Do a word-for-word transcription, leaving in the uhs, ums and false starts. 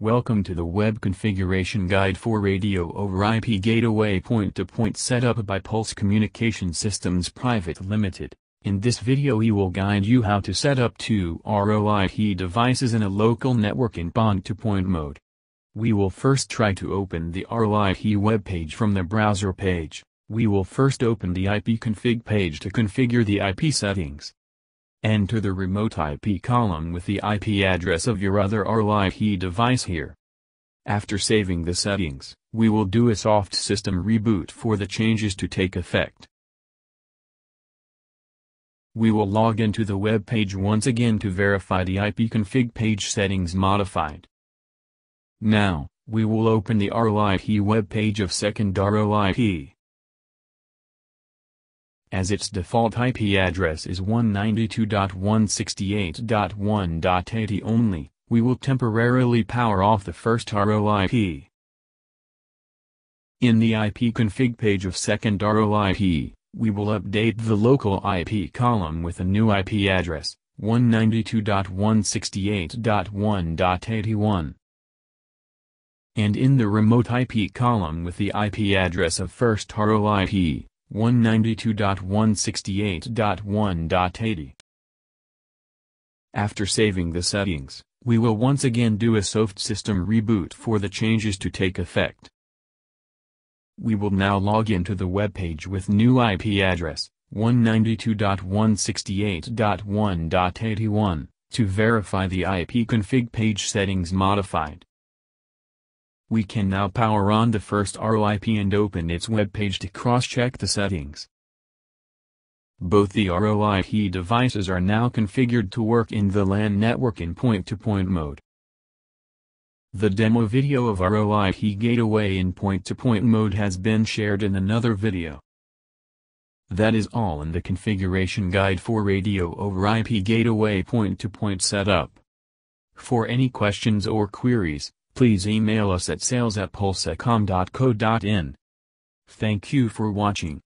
Welcome to the Web Configuration Guide for Radio over I P Gateway Point-to-Point Setup by Pulse Communication Systems Private Limited. In this video we will guide you how to set up two R O I P devices in a local network in point-to-point mode. We will first try to open the R O I P web page from the browser page. We will first open the I P config page to configure the I P settings. Enter the remote I P column with the I P address of your other R O I P device here. After saving the settings, we will do a soft system reboot for the changes to take effect. We will log into the web page once again to verify the I P config page settings modified. Now, we will open the R O I P web page of second R O I P. As its default I P address is one ninety-two dot one sixty-eight dot one dot eighty only, we will temporarily power off the first R O I P. In the I P config page of second R O I P, we will update the local I P column with a new I P address, one ninety-two dot one sixty-eight dot one dot eighty-one. And in the remote I P column with the I P address of first R O I P, one ninety-two dot one sixty-eight dot one dot eighty. After saving the settings, we will once again do a soft system reboot for the changes to take effect. We will now log into the web page with new I P address, one ninety-two dot one sixty-eight dot one dot eighty-one, to verify the I P config page settings modified. We can now power on the first R O I P and open its web page to cross-check the settings. Both the R O I P devices are now configured to work in the LAN network in point-to-point mode. The demo video of R O I P Gateway in point-to-point mode has been shared in another video. That is all in the configuration guide for Radio over I P Gateway point-to-point setup. For any questions or queries, please email us at sales at pulsecom dot co dot in. Thank you for watching.